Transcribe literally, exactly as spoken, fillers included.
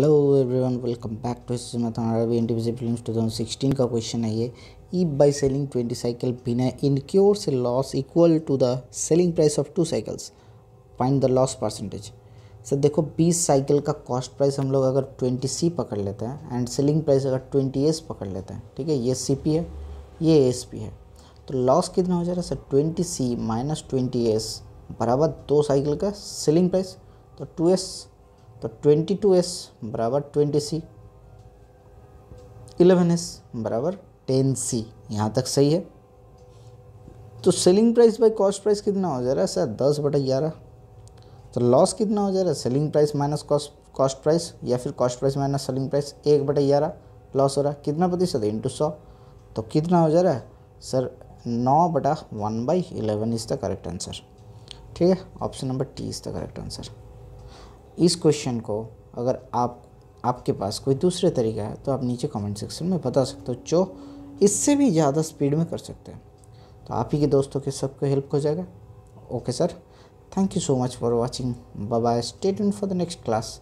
Hello everyone, welcome back to history math on RRB NTPC prelims दो हज़ार सोलह का क्वेश्चन है ये। If by selling twenty cycle Bina incurs a loss equal to the selling price of two cycles, find the loss percentage। Sir देखो बीस cycle का cost price हम लोग अगर ट्वेंटी सी पकड़ लेते हैं एंड सेलिंग प्राइस अगर ट्वेंटी एस पकड़ लेते हैं, ठीक है, ये सी पी है, ये एस पी है, तो लॉस कितना हो जा रहा है sir? Twenty C minus twenty S बराबर दो साइकिल का सेलिंग प्राइस, तो टू एस, तो ट्वेंटी टू एस बराबर ट्वेंटी सी, इलेवन एस बराबर टेन सी। यहाँ तक सही है। तो selling price by cost price कितना हो जा रहा है सर? दस बटा ग्यारह। तो लॉस कितना हो जा रहा है? Selling price minus cost cost price या फिर cost price minus selling price, एक बटा ग्यारह लॉस हो रहा है। कितना प्रतिशत? इंटू सौ। तो कितना हो जा रहा है सर? नौ बटा one by eleven is the correct answer. ठीक है, option number T is the correct answer. इस क्वेश्चन को अगर आप आपके पास कोई दूसरे तरीका है तो आप नीचे कमेंट सेक्शन में बता सकते हो, जो इससे भी ज़्यादा स्पीड में कर सकते हैं। तो आप ही के दोस्तों के सबको हेल्प हो जाएगा। Okay sir, thank you so much for watching. Bye bye, stay tuned for the next class.